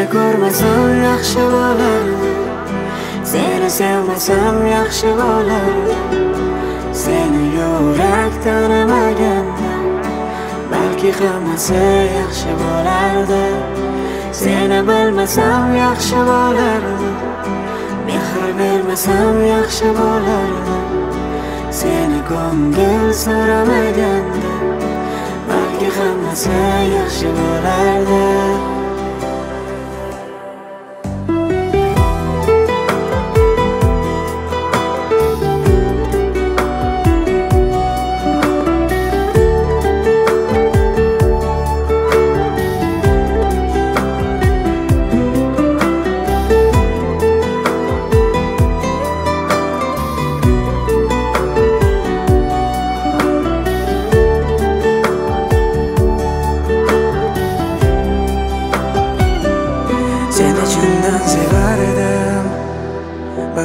Seni ko'rmasam yaxshi bo'lardi, seni sevmasam yaxshi bo'lardi. Seni yurak tanimaganda balki hammasi yaxshi bo'lardi. Seni bilmasam yaxshi bo'lardi, mehr bermasam yaxshi bo'lardi. Seni ko'ngil so'ramaganda balki hammasi yaxshi bo'lardi.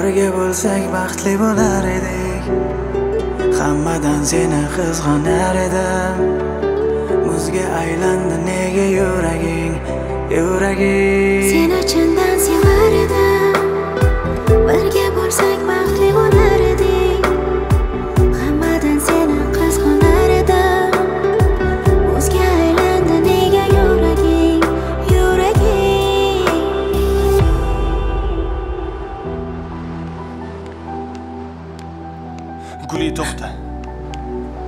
Birga bo'lsak baxtli bo'lar edik. Hammadan seni qizg'anar edim. Muzga aylandi nega yuraging, yuraging. Seni chindan sevar edim. Birga bo'lsak baxtli bo'lar edik. Hammadan seni qizg'anar edim. Muzga aylandi nega yuraging, Guli to'xta.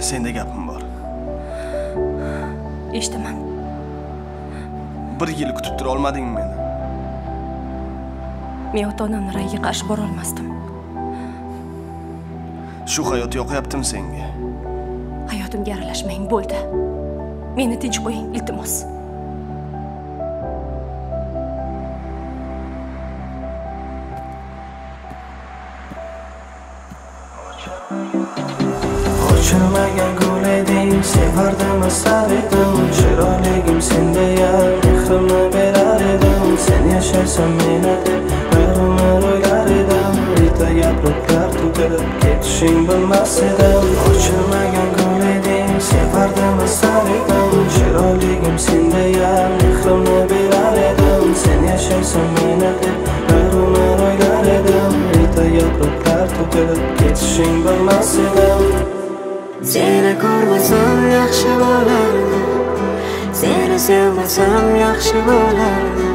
Senda gapim bor. Eshitaman. Bir yil kutib tura olmadingmi meni? Men ota-onamning rayiga qarshi bora olmasdim. Shu hayotni yoqayaptim senga. Hayotimga aralashmang, bo'ldi. Meni tinch qo'ying, iltimos. Ochilmagan gul eding, sevardim asal edim. Chiroyligim sendaya mehrimni berar edim. Sen yashaysan meni deb qayg'umni o'ylar edim. Ertaga bulutlar to'kilib ketishing bilmas edim. Ochilmagan gul eding, sevardim asal edim. Chiroyligim sendaya mehrimni berar edim. Sen yashaysan meni deb qayg'umni o'ylar edim. Ertaga bulutlar to'kilib ketishing bilmas edim. Seni ko'rmasam yaxshi bo'lardi, seni sevmasam yaxshi bo'lardi.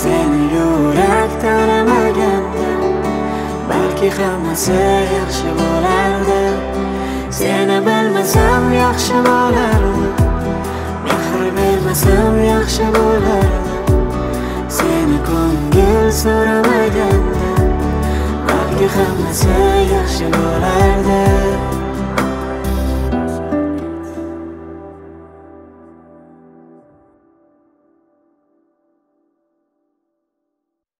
Seni yurak tanimaganda balki hammasi yaxshi bo'lardi. Seni bilmasam yaxshi bo'lardi, mehr bermasam yaxshi bo'lardi. Seni ko'ngil so'ramaganda balki hammasi yaxshi bo'lardi.